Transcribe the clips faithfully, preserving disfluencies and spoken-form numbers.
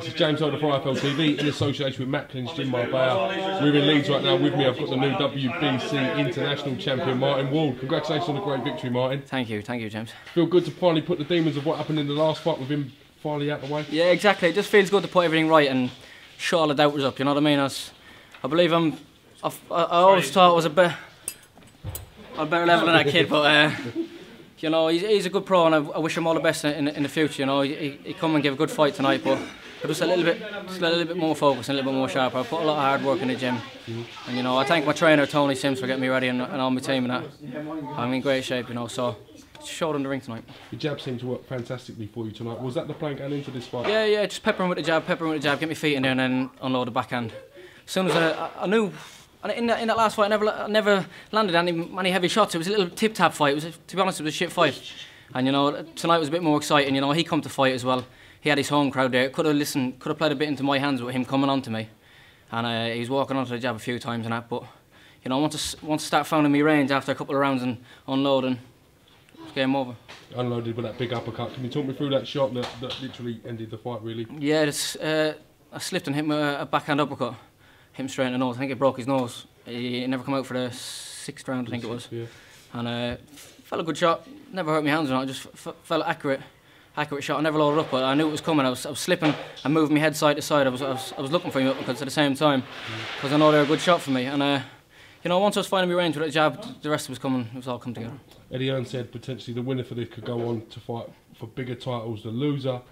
This is James Holder for iFL T V in association with Macklin's, Jim Marbella. We're in Leeds right now. With me, I've got the new W B C international champion, Martin Ward. Congratulations on the great victory, Martin. Thank you, thank you, James. Feel good to finally put the demons of what happened in the last fight with him finally out of the way? Yeah, exactly. It just feels good to put everything right and shut all the doubters up, you know what I mean? I, was, I believe I'm... I've, I, I always thought I was a bit... a better level than that kid, but... Uh, You know, he's, he's a good pro, and I, I wish him all the best in, in, in the future. You know, he, he come and give a good fight tonight, but just a little bit, just a little bit more focus and a little bit more sharper. I put a lot of hard work in the gym, mm-hmm. and you know, I thank my trainer Tony Sims for getting me ready and, and all my team and that. I'm in great shape, you know, so showed him the ring tonight. The jab seemed to work fantastically for you tonight. Was that the plan going into this fight? Yeah, yeah, just peppering with the jab, peppering with the jab, get my feet in there, and then unload the backhand. As soon as I, I knew. And in that, in that last fight, I never, I never landed any, any heavy shots. It was a little tip-tap fight. It was, to be honest, it was a shit fight. And you know, tonight was a bit more exciting. You know, he come to fight as well. He had his home crowd there. Could have listened, could have played a bit into my hands with him coming on to me. And uh, he was walking onto the jab a few times and that. But you know, once I, once I start finding me range after a couple of rounds and unloading, it's game over. Unloaded with that big uppercut. Can you talk me through that shot that, that literally ended the fight, really? Yeah, it's, uh, I slipped and hit him a, a backhand uppercut. Him straight in the nose. I think it broke his nose. He never come out for the sixth round, I think it was. Yeah. And uh, felt a good shot. Never hurt my hands or not. Just f felt accurate, accurate shot. I never loaded up, but I knew it was coming. I was, I was slipping and moving my head side to side. I was, I was, I was looking for him uppercuts at the same time because I know they're a good shot for me. And uh, you know, once I was finding my range with a jab, the rest was coming. It was all come together. Eddie Hearn said potentially the winner for this could go on to fight for bigger titles. The loser.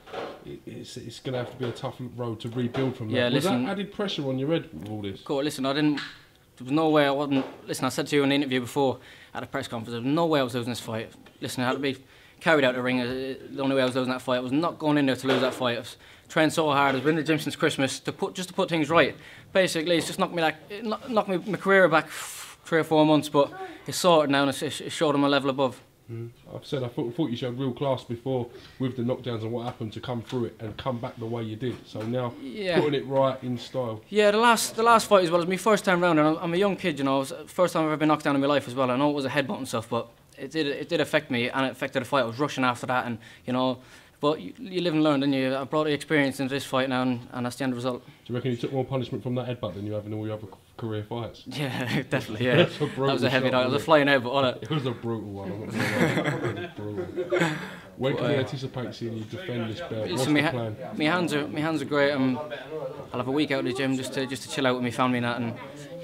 It's, it's going to have to be a tough road to rebuild from that. Yeah, listen, was that added pressure on your head with all this? Cool, listen, I didn't... There was no way I wasn't... Listen, I said to you in the interview before at a press conference, there was no way I was losing this fight. Listen, I had to be carried out of the ring. The only way I was losing that fight, I was not going in there to lose that fight. I was trained so hard. I've been in the gym since Christmas to put, just to put things right. Basically, it's just knocked me, like, it knocked me, my career back three or four months, but it's sorted now and it's, it's showed them a level above. Mm. I've said I thought, thought you showed real class before with the knockdowns and what happened to come through it and come back the way you did. So now yeah. putting it right in style. Yeah, the last the last fight as well was my first time round, and I'm, I'm a young kid, you know. It was the first time I've ever been knocked down in my life as well. I know it was a headbutt and stuff, but it did it did affect me and it affected the fight. I was rushing after that, and you know, but you, you live and learn, don't you? I brought the experience into this fight now, and, and that's the end result. Do you reckon you took more punishment from that headbutt than you have in all your other career fights? Yeah, definitely, yeah. That was a heavy night. It was a flying headbutt, wasn't it? It was a brutal one. I'm not gonna lie. Brutal. When but, can uh, you anticipate seeing you defend this belt? What's the ha plan? My hands are, my hands are great. Um, I'll have a week out of the gym just to, just to chill out with my family and that, and,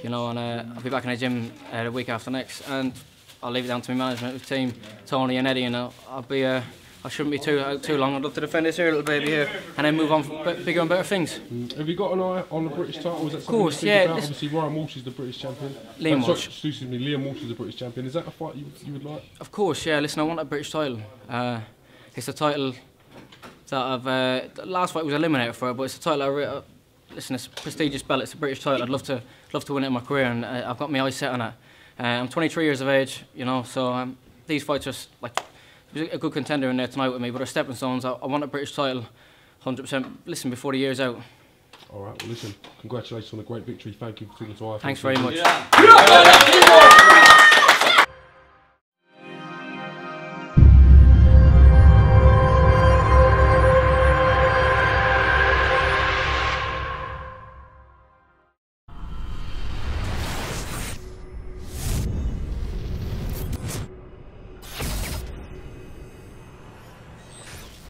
you know, and uh, I'll be back in the gym uh, the week after next, and I'll leave it down to my management team, Tony and Eddie, and I'll, I'll be... Uh, I shouldn't be too uh, too long. I'd love to defend this here little baby here and then move on for bigger and better things. Mm. Have you got an eye on the British title? Is that something of course, you yeah. About? Obviously, Ryan Walsh is the British champion. Liam oh, Walsh. Sorry, excuse me, Liam Walsh is the British champion. Is that a fight you, you would like? Of course, yeah. Listen, I want a British title. Uh, it's a title that I've... Uh, the last fight was eliminated for it, but it's a title I... Re uh, listen, it's a prestigious belt. It's a British title. I'd love to love to win it in my career, and uh, I've got my eyes set on it. Uh, I'm twenty-three years of age, you know, so um, these fights are like... There's a good contender in there tonight with me, but our stepping stones, I, I want a British title one hundred percent. Listen, before the year's out. All right, well, listen, congratulations on a great victory. Thank you for taking to iFL. Thanks very much. Yeah. Yeah.